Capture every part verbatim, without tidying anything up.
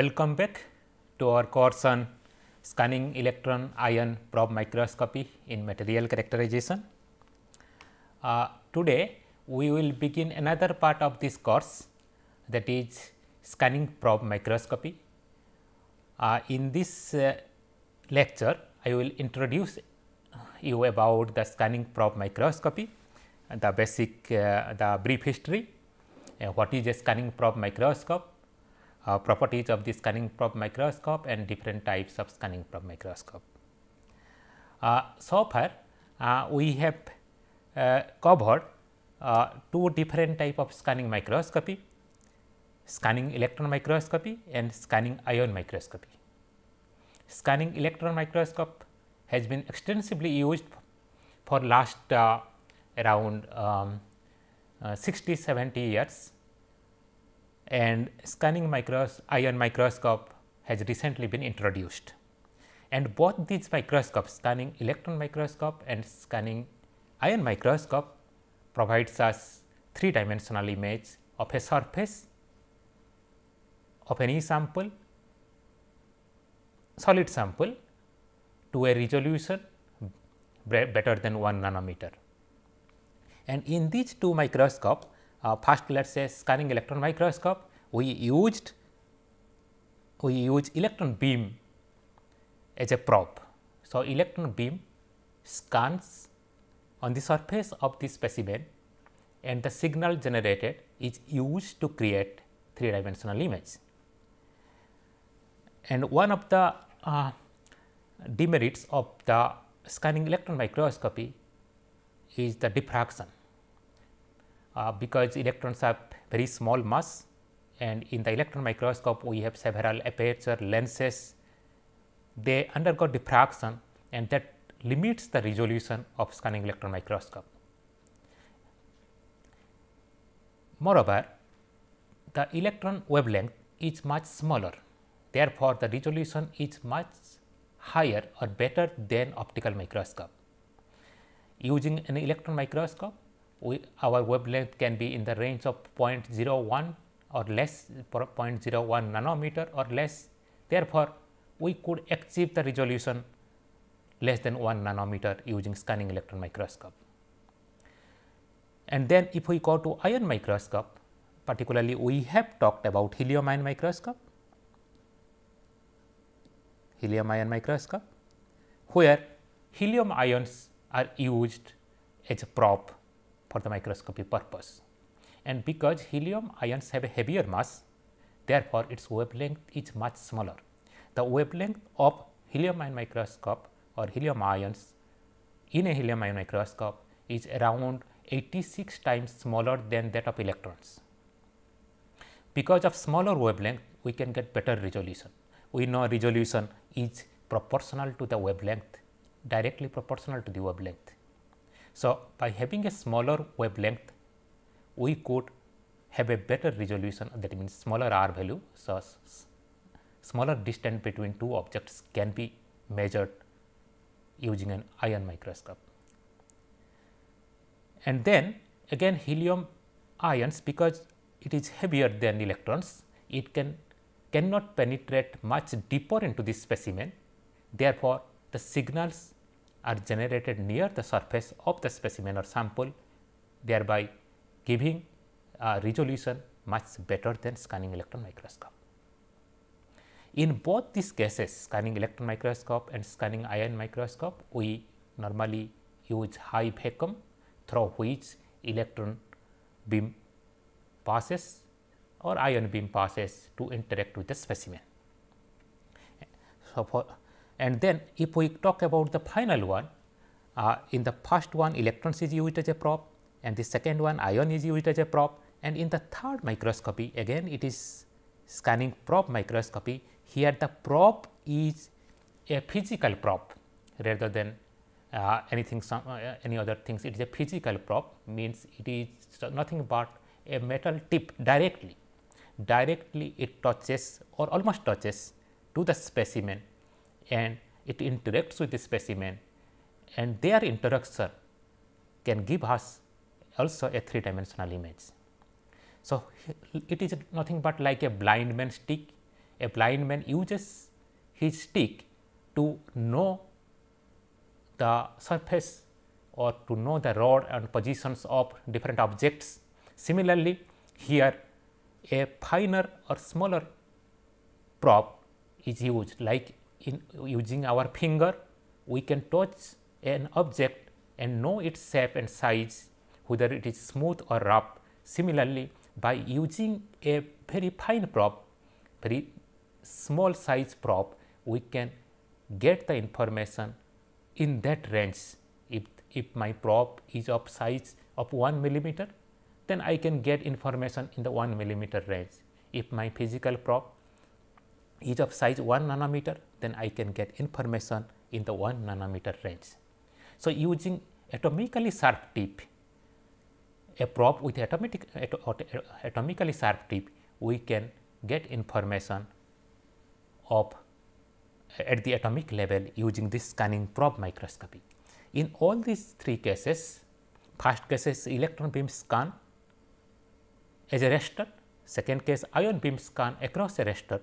Welcome back to our course on scanning electron ion probe microscopy in material characterization. Uh, today, we will begin another part of this course, that is scanning probe microscopy. Uh, in this uh, lecture, I will introduce you about the scanning probe microscopy, the basic, uh, the brief history, uh, what is a scanning probe microscope, Uh, properties of the scanning probe microscope and different types of scanning probe microscope. Uh, so far, uh, we have uh, covered uh, two different type of scanning microscopy, scanning electron microscopy and scanning ion microscopy. Scanning electron microscope has been extensively used for last uh, around um, uh, sixty to seventy years. And scanning micros ion microscope has recently been introduced, and both these microscopes, scanning electron microscope and scanning ion microscope, provides us three dimensional image of a surface of any sample, solid sample, to a resolution better than one nanometer. And in these two microscopes, Uh, first, let us say scanning electron microscope, we used we use electron beam as a probe. So, electron beam scans on the surface of the specimen and the signal generated is used to create three dimensional image. And one of the uh, demerits of the scanning electron microscopy is the diffraction. Uh, because electrons have very small mass, and in the electron microscope we have several aperture lenses, they undergo diffraction, and that limits the resolution of scanning electron microscope. Moreover, the electron wavelength is much smaller, therefore, the resolution is much higher or better than optical microscope. Using an electron microscope, we, our wavelength can be in the range of zero point zero one or less, zero point zero one nanometer or less. Therefore, we could achieve the resolution less than one nanometer using scanning electron microscope. And then if we go to ion microscope, particularly we have talked about helium ion microscope, helium ion microscope, where helium ions are used as a probe for the microscopy purpose. And because helium ions have a heavier mass, therefore, its wavelength is much smaller. The wavelength of helium ion microscope or helium ions in a helium ion microscope is around eighty-six times smaller than that of electrons. Because of smaller wavelength, we can get better resolution. We know resolution is proportional to the wavelength, directly proportional to the wavelength. So, by having a smaller wavelength, we could have a better resolution, that means smaller R value. So, smaller distance between two objects can be measured using an ion microscope. And then again helium ions, because it is heavier than electrons, it can cannot penetrate much deeper into the specimen. Therefore, the signals are generated near the surface of the specimen or sample, thereby giving uh, resolution much better than scanning electron microscope. In both these cases, scanning electron microscope and scanning ion microscope, we normally use high vacuum through which electron beam passes or ion beam passes to interact with the specimen. So, for And then if we talk about the final one, uh, in the first one electrons is used as a probe, and the second one ion is used as a probe, and in the third microscopy again it is scanning probe microscopy. Here the probe is a physical probe rather than uh, anything some, uh, any other things. It is a physical probe, means it is nothing but a metal tip directly, directly it touches or almost touches to the specimen, and it interacts with the specimen, and their interaction can give us also a three dimensional image. So, it is nothing but like a blind man's stick, a blind man uses his stick to know the surface or to know the rod and positions of different objects. Similarly, here a finer or smaller prop is used, like in using our finger we can touch an object and know its shape and size, whether it is smooth or rough. Similarly, by using a very fine prop, very small size prop, we can get the information in that range. If, if my prop is of size of one millimeter, then I can get information in the one millimeter range. If my physical prop is of size one nanometer, then I can get information in the one nanometer range. So, using atomically sharp tip, a prop with atomic, at, at, atomically sharp tip, we can get information of at the atomic level using this scanning probe microscopy. In all these three cases, first case is electron beam scan as a raster, second case ion beam scan across a raster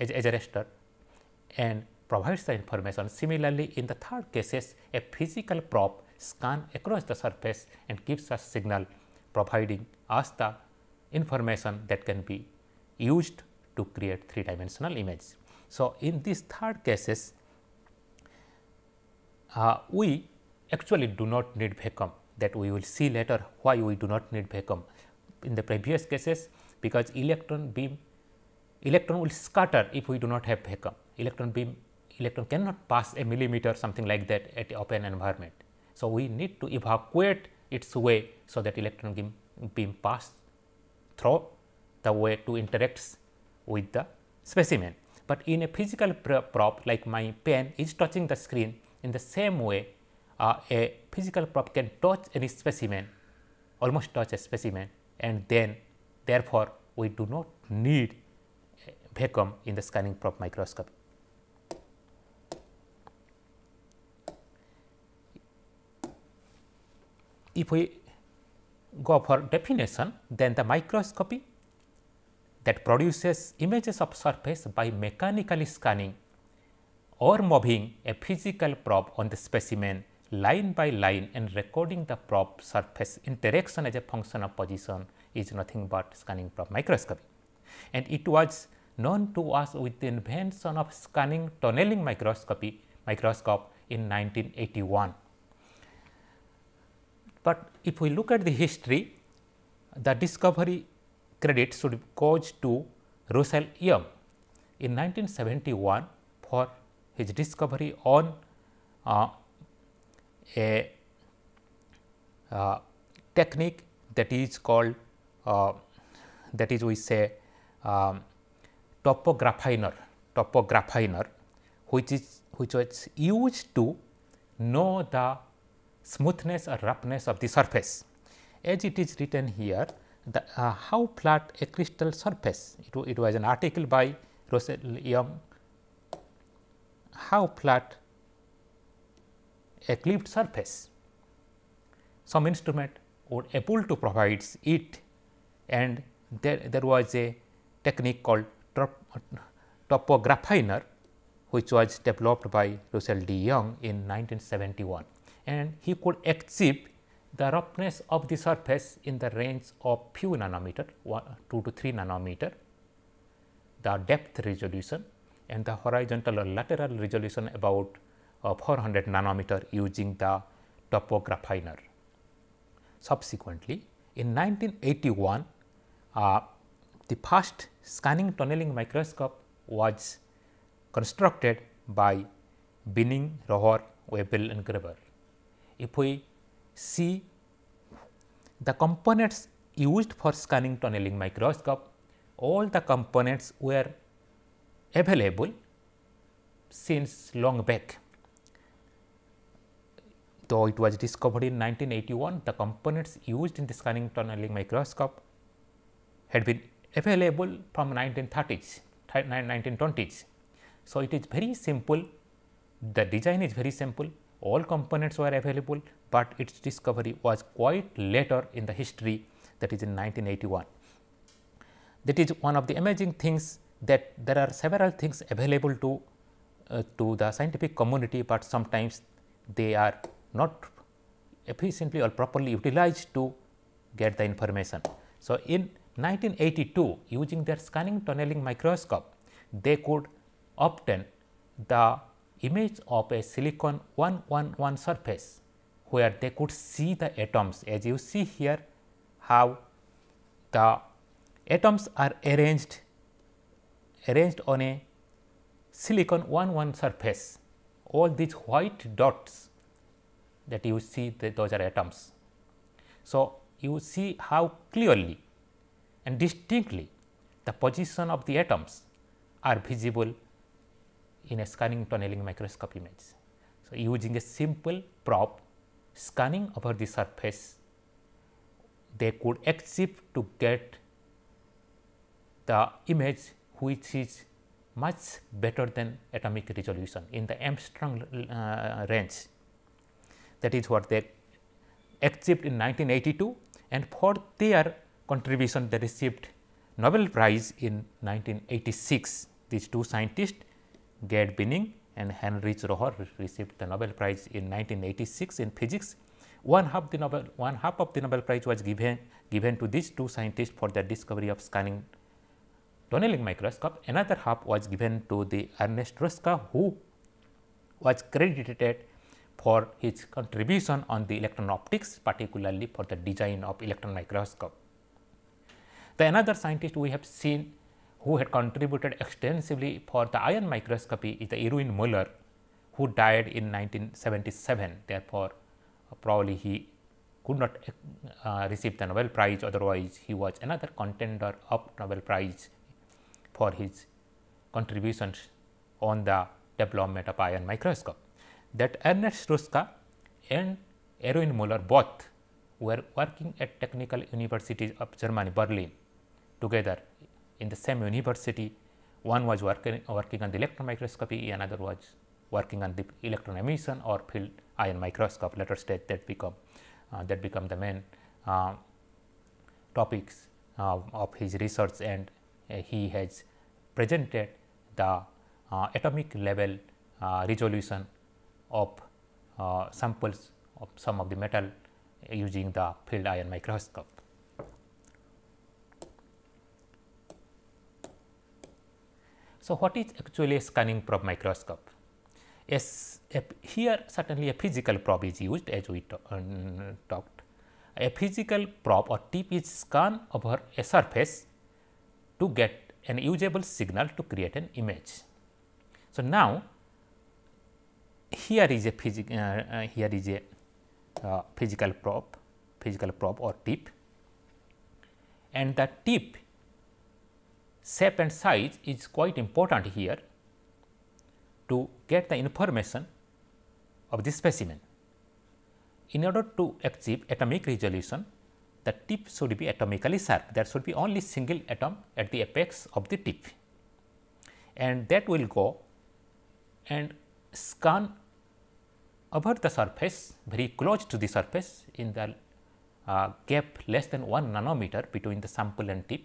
as, as a raster and provides the information. Similarly, in the third cases, a physical probe scan across the surface and gives us signal, providing us the information that can be used to create three dimensional image. So, in these third cases, uh, we actually do not need vacuum, that we will see later why we do not need vacuum. In the previous cases, because electron beam, electron will scatter if we do not have vacuum. Electron beam, electron cannot pass a millimeter, something like that at open environment. So, we need to evacuate its way so that electron beam, beam pass through the way to interacts with the specimen. But in a physical prop, like my pen is touching the screen, in the same way uh, a physical prop can touch any specimen, almost touch a specimen, and then therefore, we do not need vacuum in the scanning probe microscope. If we go for definition, then the microscopy that produces images of surface by mechanically scanning or moving a physical probe on the specimen line by line and recording the probe surface interaction as a function of position is nothing but scanning probe microscopy. And it was known to us with the invention of scanning tunneling microscopy microscope in nineteen eighty-one. But if we look at the history, the discovery credit should goes to Russell Young in nineteen seventy-one for his discovery on uh, a uh, technique that is called uh, that is we say um, topographiner, topographiner, which is which was used to know the smoothness or roughness of the surface. As it is written here, The, uh, how flat a crystal surface, it, it was an article by Russell Young, how flat a clipped surface. Some instrument would able to provide it, and there, there was a technique called top, topographiner, which was developed by Russell D. Young in nineteen seventy-one, and he could achieve the roughness of the surface in the range of few nanometer, two to three nanometer, the depth resolution and the horizontal or lateral resolution about uh, four hundred nanometer using the topographiner. Subsequently, in nineteen eighty-one, uh, the first scanning tunneling microscope was constructed by Binnig, Rohrer, Weibel and Gerber. If we see the components used for scanning tunneling microscope, all the components were available since long back. Though it was discovered in nineteen eighty-one, the components used in the scanning tunneling microscope had been available from nineteen thirties, nineteen twenties. So, it is very simple, the design is very simple, all components were available, but its discovery was quite later in the history, that is in nineteen eighty-one. That is one of the amazing things that there are several things available to uh, to the scientific community, but sometimes they are not efficiently or properly utilized to get the information. So, in nineteen eighty-two, using their scanning tunneling microscope, they could obtain the image of a silicon one one one surface, where they could see the atoms. As you see here, how the atoms are arranged arranged on a silicon one one surface. All these white dots that you see, that those are atoms. So, you see how clearly and distinctly the position of the atoms are visible in a scanning tunneling microscope image. So, using a simple probe scanning over the surface, they could achieve to get the image which is much better than atomic resolution, in the Armstrong uh, range. That is what they achieved in nineteen eighty-two, and for their contribution they received Nobel Prize in nineteen eighty-six. These two scientists, Gerd Binnig and Heinrich Rohrer, received the Nobel Prize in nineteen eighty-six in physics. One half the Nobel one half of the Nobel Prize was given given to these two scientists for their discovery of scanning tunneling microscope. Another half was given to the Ernest Ruska, who was credited for his contribution on the electron optics, particularly for the design of electron microscope. The another scientist we have seen who had contributed extensively for the ion microscopy is the Erwin Muller, who died in nineteen seventy-seven. Therefore, uh, probably he could not uh, receive the Nobel Prize, otherwise he was another contender of Nobel Prize for his contributions on the development of ion microscope. That Ernest Ruska and Erwin Muller both were working at Technical University of Germany, Berlin, together in the same university. One was working, working on the electron microscopy, another was working on the electron emission or field ion microscope. Later stage that become uh, that become the main uh, topics uh, of his research, and uh, he has presented the uh, atomic level uh, resolution of uh, samples of some of the metal using the field ion microscope. So, what is actually a scanning probe microscope? Yes, a, here certainly a physical probe is used, as we to, um, talked. A physical probe or tip is scanned over a surface to get an usable signal to create an image. So, now here is a physic, uh, uh, here is a Uh, physical probe, physical probe or tip, and the tip shape and size is quite important here to get the information of the specimen. In order to achieve atomic resolution, the tip should be atomically sharp. There should be only single atom at the apex of the tip, and that will go and scan over the surface, very close to the surface, in the uh, gap less than one nanometer between the sample and tip,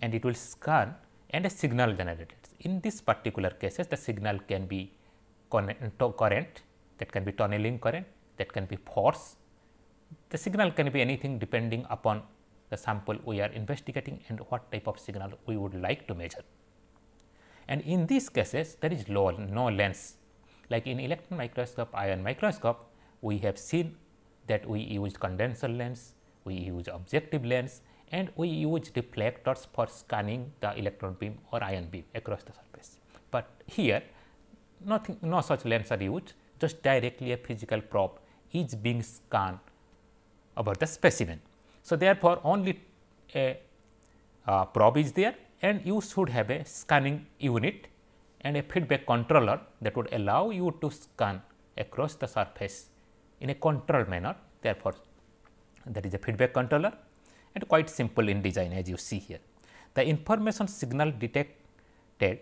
and it will scan and a signal generated. In this particular cases, the signal can be current, that can be tunneling current, that can be force. The signal can be anything depending upon the sample we are investigating and what type of signal we would like to measure. And in these cases, there is low, no lens. Like in electron microscope, ion microscope, we have seen that we use condenser lens, we use objective lens, and we use reflectors for scanning the electron beam or ion beam across the surface. But here nothing, no such lens are used, just directly a physical probe is being scanned over the specimen. So, therefore, only a uh, probe is there, and you should have a scanning unit and a feedback controller that would allow you to scan across the surface in a controlled manner. Therefore, that is a feedback controller, and quite simple in design, as you see here. The information signal detected,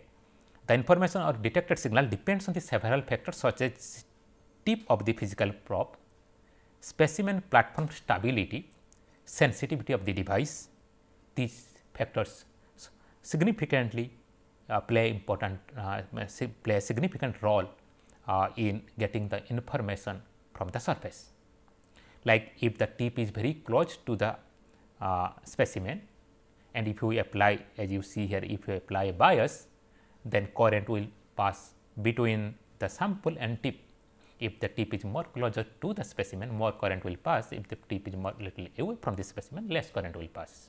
the information or detected signal depends on the several factors such as tip of the physical probe, specimen platform stability, sensitivity of the device. These factors significantly uh, play important uh, play a significant role uh, in getting the information from the surface. Like if the tip is very close to the uh, specimen, and if you apply, as you see here, if you apply a bias, then current will pass between the sample and tip. If the tip is more closer to the specimen, more current will pass. If the tip is more little away from the specimen, less current will pass.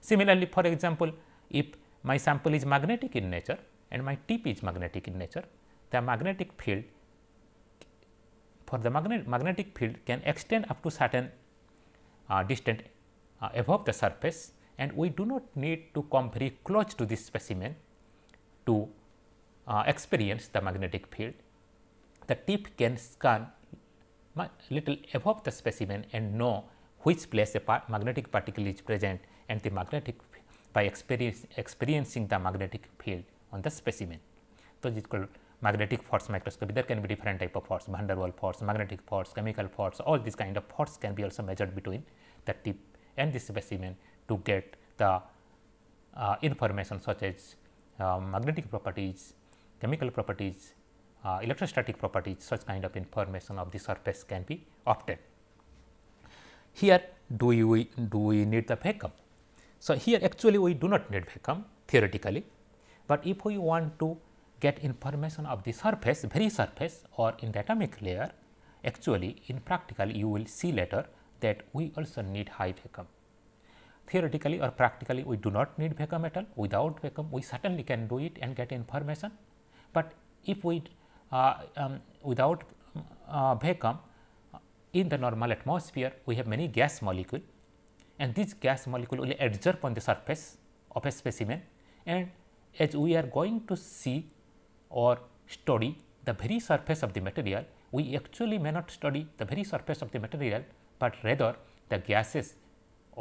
Similarly, for example, if my sample is magnetic in nature and my tip is magnetic in nature, the magnetic field for the magnet, magnetic field can extend up to certain uh, distance uh, above the surface, and we do not need to come very close to this specimen to uh, experience the magnetic field. The tip can scan much little above the specimen and know which place a part magnetic particle is present, and the magnetic by experience, experiencing the magnetic field on the specimen. So, it is called magnetic force microscopy. There can be different type of force, van der Waals force, magnetic force, chemical force, all these kind of force can be also measured between the tip and the specimen to get the uh, information such as uh, magnetic properties, chemical properties, Uh, electrostatic properties. Such kind of information of the surface can be obtained. Here do we do we need the vacuum? So, here actually we do not need vacuum theoretically, but if we want to get information of the surface, very surface, or in the atomic layer, actually in practical you will see later that we also need high vacuum. Theoretically or practically we do not need vacuum at all. Without vacuum we certainly can do it and get information, but if we Uh, um, without uh, vacuum, in the normal atmosphere we have many gas molecule, and these gas molecule will adsorb on the surface of a specimen, and as we are going to see or study the very surface of the material, we actually may not study the very surface of the material, but rather the gases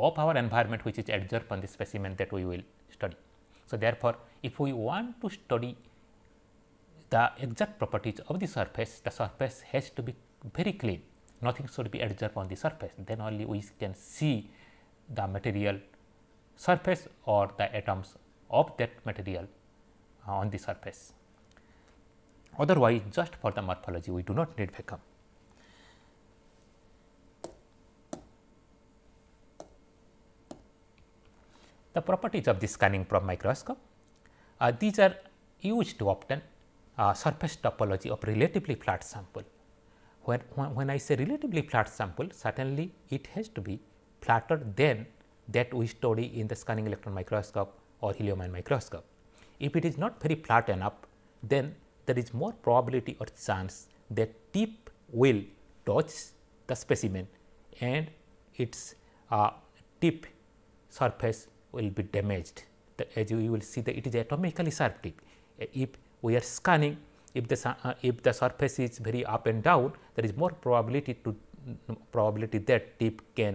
of our environment which is adsorbed on the specimen that we will study. So, therefore, if we want to study the exact properties of the surface, the surface has to be very clean, nothing should be adsorbed on the surface, then only we can see the material surface or the atoms of that material uh, on the surface. Otherwise, just for the morphology we do not need vacuum. The properties of the scanning probe microscope, uh, these are used to obtain Uh, surface topology of relatively flat sample. When, when, when I say relatively flat sample, certainly it has to be flatter than that we study in the scanning electron microscope or helium ion microscope. If it is not very flat enough, then there is more probability or chance that tip will touch the specimen and its uh, tip surface will be damaged. The, as you, you will see that it is atomically sharp tip. Uh, if we are scanning, if the uh, if the surface is very up and down, there is more probability to um, probability that tip can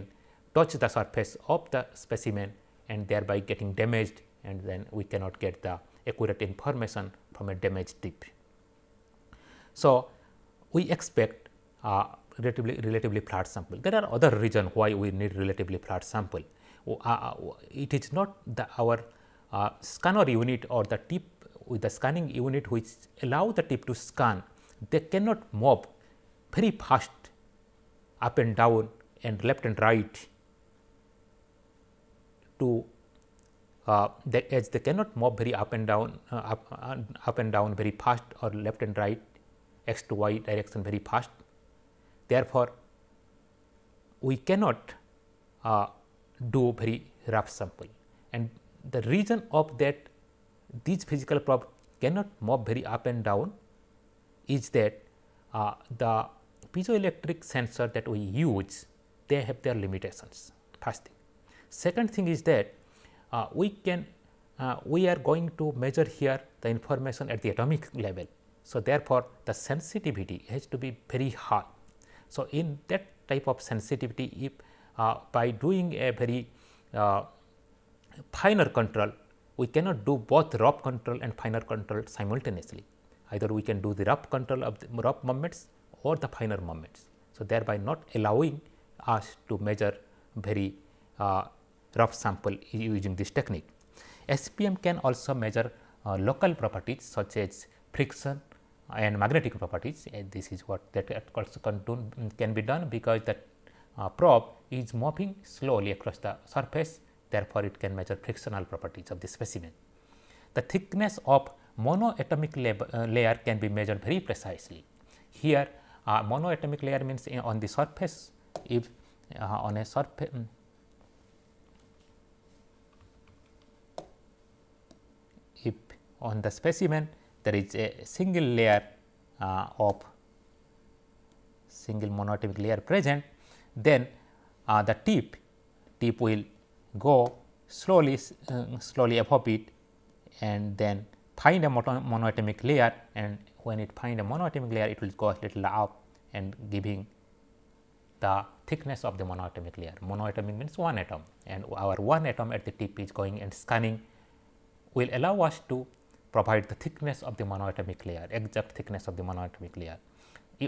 touch the surface of the specimen and thereby getting damaged, and then we cannot get the accurate information from a damaged tip. So, we expect uh, relatively relatively flat sample. There are other reasons why we need relatively flat sample. Uh, it is not the our uh, scanner unit or the tip with the scanning unit which allow the tip to scan, they cannot move very fast up and down and left and right to uh, they, as they cannot move very up and down uh, up, uh, up and down very fast or left and right x to y direction very fast. Therefore, we cannot uh, do very rough sample, and the reason of that these physical probe cannot move very up and down is that uh, the piezoelectric sensor that we use, they have their limitations, first thing. Second thing is that uh, we can uh, we are going to measure here the information at the atomic level. So, therefore, the sensitivity has to be very high. So, in that type of sensitivity, if uh, by doing a very uh, finer control, we cannot do both rough control and finer control simultaneously. Either we can do the rough control of the rough moments or the finer moments. So, thereby not allowing us to measure very uh, rough sample using this technique. S P M can also measure uh, local properties such as friction and magnetic properties, and this is what that also can, do, can be done, because the uh, probe is moving slowly across the surface, therefore it can measure frictional properties of the specimen. The thickness of monoatomic uh, layer can be measured very precisely. Here uh, monoatomic layer means in, on the surface, if uh, on a surface um, if on the specimen there is a single layer uh, of single monoatomic layer present, then uh, the tip tip will go slowly uh, slowly above it and then find a monoatomic layer, and when it find a monoatomic layer it will go a little up and giving the thickness of the monoatomic layer. Monoatomic means one atom, and our one atom at the tip is going and scanning will allow us to provide the thickness of the monoatomic layer, exact thickness of the monoatomic layer,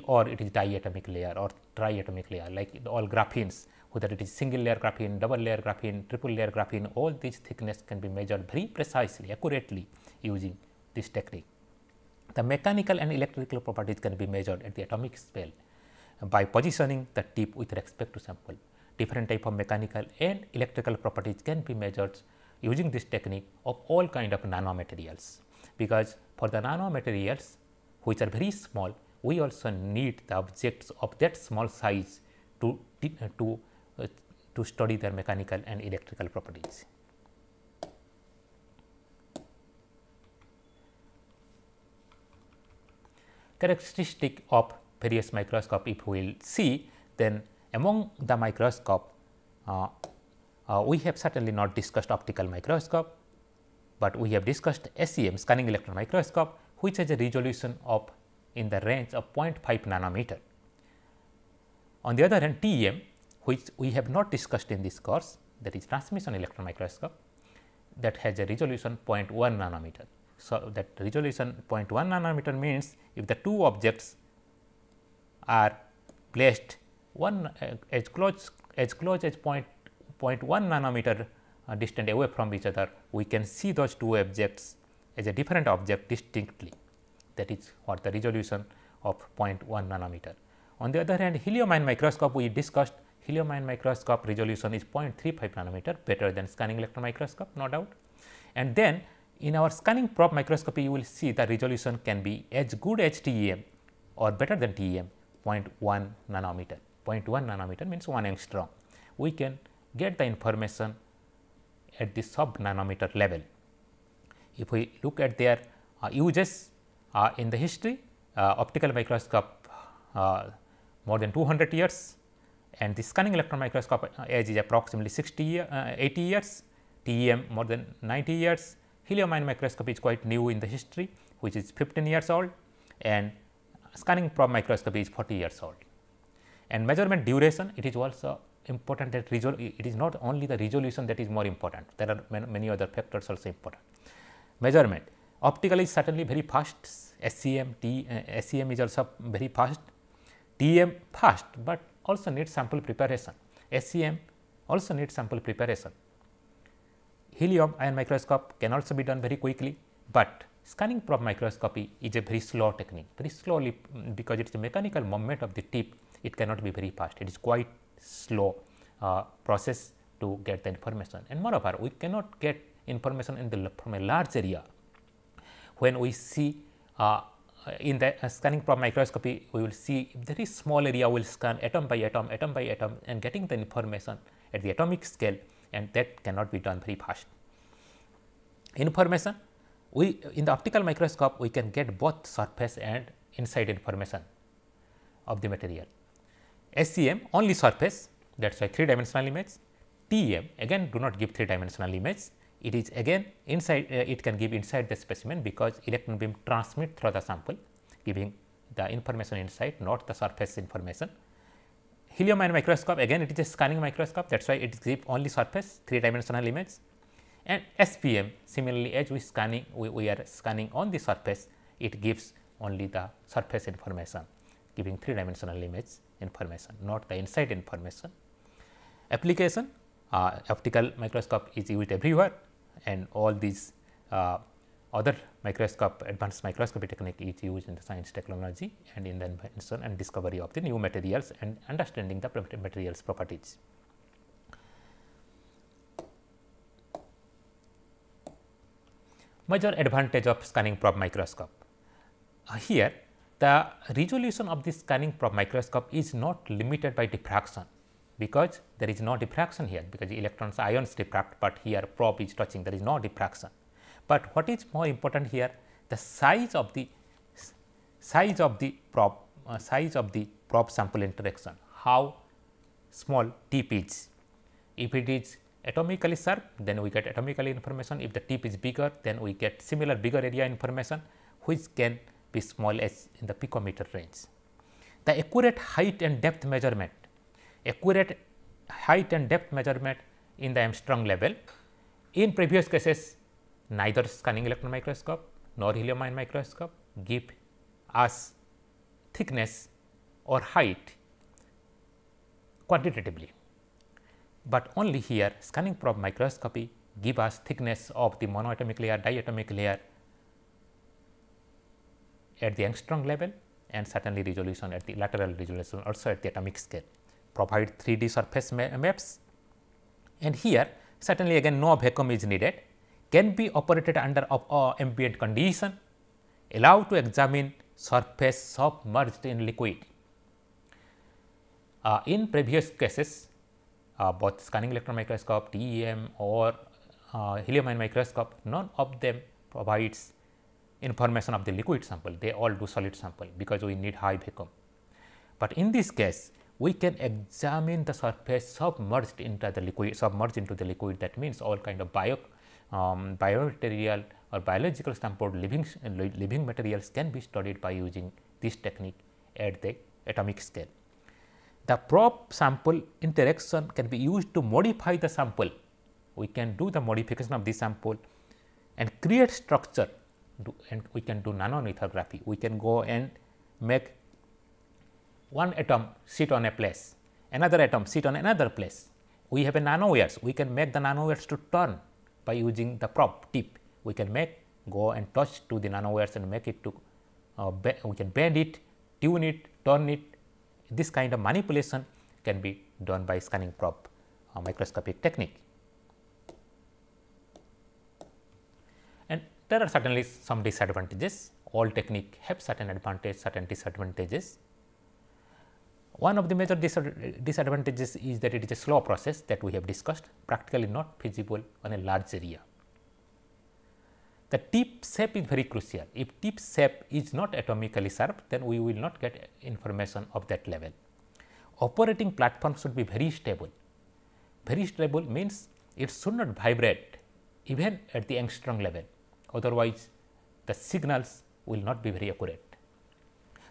or it is diatomic layer or triatomic layer, like all graphenes, whether it is single layer graphene, double layer graphene, triple layer graphene, all these thickness can be measured very precisely, accurately using this technique. The mechanical and electrical properties can be measured at the atomic scale by positioning the tip with respect to sample. Different type of mechanical and electrical properties can be measured using this technique of all kind of nanomaterials, because for the nanomaterials which are very small, we also need the objects of that small size to, to, uh, to study their mechanical and electrical properties. Characteristic of various microscope, if we will see, then among the microscope, uh, uh, we have certainly not discussed optical microscope, but we have discussed S E M, scanning electron microscope, which has a resolution of in the range of zero point five nanometer. On the other hand, T E M, which we have not discussed in this course, that is transmission electron microscope, that has a resolution zero point one nanometer. So, that resolution zero point one nanometer means if the two objects are placed one uh, as close as close as zero point one nanometer uh, distant away from each other, we can see those two objects as a different object distinctly. That is what the resolution of zero point one nanometer. On the other hand, helium ion microscope, we discussed helium ion microscope resolution is zero point three five nanometer, better than scanning electron microscope, no doubt. And then in our scanning probe microscopy, you will see the resolution can be as good as T E M or better than T E M, zero point one nanometer. zero point one nanometer means one angstrom. We can get the information at the sub nanometer level. If we look at their uh, uses, Uh, in the history, uh, optical microscope uh, more than two hundred years, and the scanning electron microscope age is approximately sixty, uh, eighty years, T E M more than ninety years, helium ion microscope is quite new in the history, which is fifteen years old, and scanning probe microscope is forty years old. And measurement duration, it is also important that it is not only the resolution that is more important, there are man many other factors also important. Measurement. Optical is certainly very fast, S E M, T, uh, S E M is also very fast, T E M fast, but also needs sample preparation, S E M also needs sample preparation. Helium ion microscope can also be done very quickly, but scanning probe microscopy is a very slow technique, very slowly, because it is a mechanical movement of the tip, it cannot be very fast, it is quite slow uh, process to get the information, and moreover we cannot get information in the, from a large area. When we see uh, in the uh, scanning probe microscopy, we will see if there is small area, we will scan atom by atom, atom by atom, and getting the information at the atomic scale, and that cannot be done very fast. Information, we in the optical microscope, we can get both surface and inside information of the material. S E M only surface, that is why three dimensional image. T E M again do not give three dimensional image. It is again inside, uh, it can give inside the specimen, because electron beam transmit through the sample, giving the information inside, not the surface information. Helium ion microscope, again it is a scanning microscope, that is why it gives only surface, three dimensional image. And S P M, similarly as we scanning, we, we are scanning on the surface, it gives only the surface information, giving three dimensional image information, not the inside information. Application, uh, optical microscope is used everywhere. and all these uh, other microscope, advanced microscopy technique is used in the science, technology and in the invention and discovery of the new materials and understanding the materials properties. Major advantage of scanning probe microscope. Uh, here the resolution of this scanning probe microscope is not limited by diffraction, because there is no diffraction here, because the electrons, ions diffract, but here probe is touching, there is no diffraction. But what is more important here, the size of the size of the probe, uh, size of the probe sample interaction, how small tip is. If it is atomically sharp, then we get atomically information. If the tip is bigger, then we get similar bigger area information, which can be small as in the picometer range. The accurate height and depth measurement, accurate height and depth measurement in the Armstrong level. In previous cases, neither scanning electron microscope nor helium ion microscope give us thickness or height quantitatively, but only here scanning probe microscopy give us thickness of the monoatomic layer, diatomic layer at the Angstrom level, and certainly resolution at the lateral resolution also at the atomic scale, provide three D surface ma maps, and here certainly again no vacuum is needed, can be operated under of, uh, ambient condition, allowed to examine surface submerged in liquid. Uh, in previous cases, uh, both scanning electron microscope, T E M or uh, helium ion microscope, none of them provides information of the liquid sample, they all do solid sample because we need high vacuum. But in this case, we can examine the surface submerged into the liquid, submerged into the liquid, that means all kind of bio um, biomaterial or biological sample, living living materials can be studied by using this technique at the atomic scale. The probe sample interaction can be used to modify the sample. We can do the modification of the sample and create structure. Do, and we can do nanolithography. We can go and make one atom sit on a place, another atom sit on another place. We have a nanowires. We can make the nanowires to turn by using the probe tip. We can make go and touch to the nanowires and make it to uh, we can bend it, tune it, turn it. This kind of manipulation can be done by scanning probe uh, microscopic technique. There are certainly some disadvantages. All techniques have certain advantages, certain disadvantages. One of the major disadvantages is that it is a slow process that we have discussed, practically not feasible on a large area. The tip shape is very crucial. If tip shape is not atomically sharp, then we will not get information of that level. Operating platform should be very stable. Very stable means it should not vibrate even at the angstrom level. Otherwise, the signals will not be very accurate.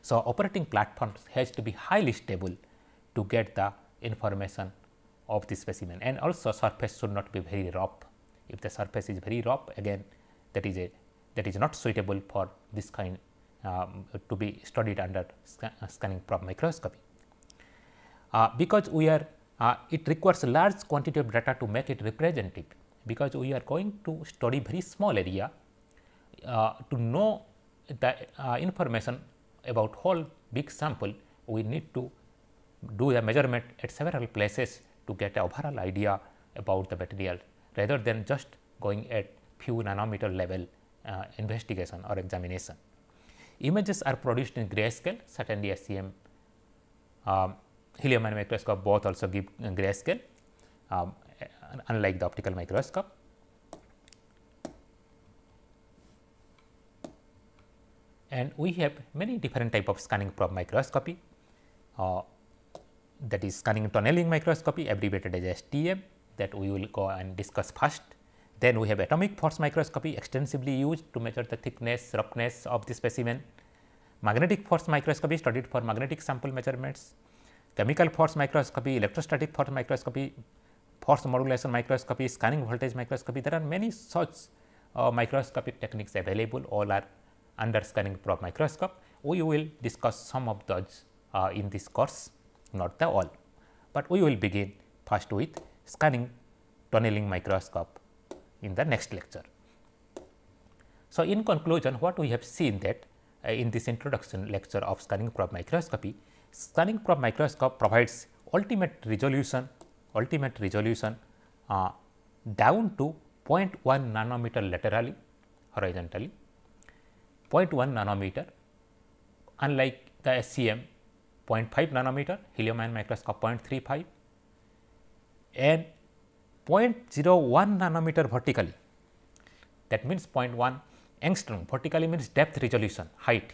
So, operating platforms has to be highly stable to get the information of the specimen, and also surface should not be very rough. If the surface is very rough, again that is a that is not suitable for this kind um, to be studied under scan, uh, scanning probe microscopy. Uh, because we are uh, it requires large quantity of data to make it representative, because we are going to study very small area. Uh, to know the uh, information about whole big sample, we need to do the measurement at several places to get an overall idea about the material, rather than just going at few nanometer level uh, investigation or examination. Images are produced in grayscale, certainly S P M, um, helium ion microscope both also give uh, grayscale, um, unlike the optical microscope. And we have many different type of scanning probe microscopy, uh, that is scanning tunneling microscopy, abbreviated as S T M, that we will go and discuss first. Then we have atomic force microscopy, extensively used to measure the thickness, roughness of the specimen. Magnetic force microscopy, studied for magnetic sample measurements. Chemical force microscopy, electrostatic force microscopy, force modulation microscopy, scanning voltage microscopy. There are many such uh, microscopic techniques available, all are under scanning probe microscope. We will discuss some of those uh, in this course, not the all, but we will begin first with scanning tunneling microscope in the next lecture. So, in conclusion, what we have seen that uh, in this introduction lecture of scanning probe microscopy, scanning probe microscope provides ultimate resolution, ultimate resolution uh, down to zero point one nanometer laterally horizontally, zero point one nanometer, unlike the S C M zero point five nanometer, helium ion microscope zero point three five, and zero point zero one nanometer vertically. That means zero point one angstrom vertically means depth resolution, height.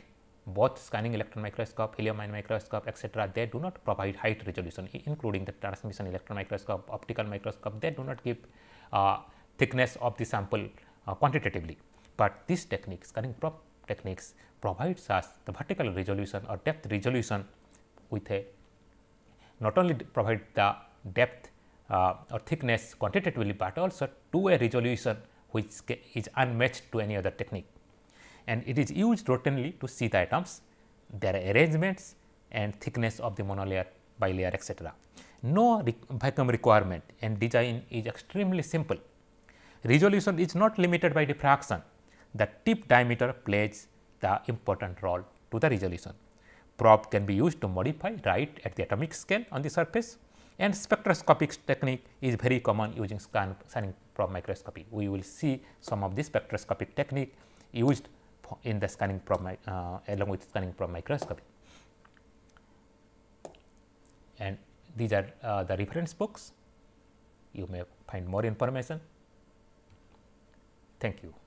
Both scanning electron microscope, helium ion microscope, et cetera, they do not provide height resolution, including the transmission electron microscope, optical microscope, they do not give uh, thickness of the sample uh, quantitatively. But this technique, scanning probe techniques, provides us the vertical resolution or depth resolution with a not only provide the depth uh, or thickness quantitatively, but also two-way resolution which is unmatched to any other technique. And it is used routinely to see the atoms, their arrangements and thickness of the monolayer, bilayer, et cetera. No re vacuum requirement, and design is extremely simple. Resolution is not limited by diffraction. The tip diameter plays the important role to the resolution. Probe can be used to modify right at the atomic scale on the surface, and spectroscopic technique is very common using scan, scanning probe microscopy. We will see some of this spectroscopic technique used in the scanning probe uh, along with scanning probe microscopy. And these are uh, the reference books. You may find more information. Thank you.